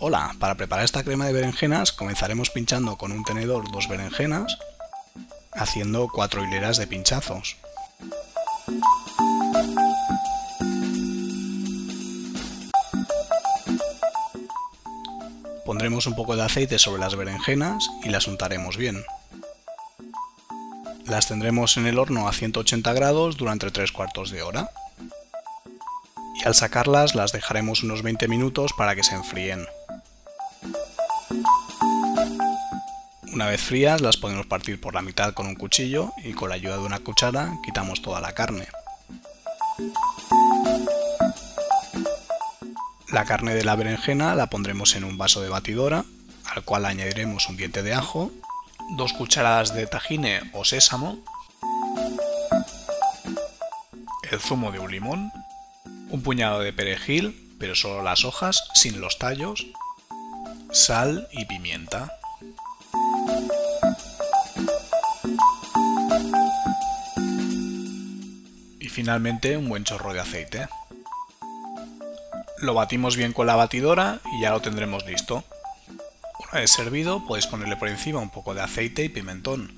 Hola, para preparar esta crema de berenjenas comenzaremos pinchando con un tenedor 2 berenjenas, haciendo 4 hileras de pinchazos. Pondremos un poco de aceite sobre las berenjenas y las untaremos bien. Las tendremos en el horno a 180 grados durante 3/4 de hora. Y al sacarlas las dejaremos unos 20 minutos para que se enfríen. Una vez frías las podemos partir por la mitad con un cuchillo y con la ayuda de una cuchara quitamos toda la carne. La carne de la berenjena la pondremos en un vaso de batidora, al cual añadiremos un diente de ajo, 2 cucharadas de tahine o sésamo, el zumo de un limón, un puñado de perejil, pero solo las hojas, sin los tallos, sal y pimienta. Y finalmente un buen chorro de aceite. Lo batimos bien con la batidora y ya lo tendremos listo. Una vez servido, podéis ponerle por encima un poco de aceite y pimentón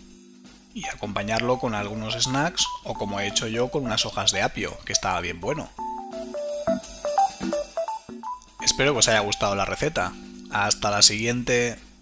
y acompañarlo con algunos snacks o, como he hecho yo, con unas hojas de apio, que estaba bien bueno. Espero que os haya gustado la receta. Hasta la siguiente.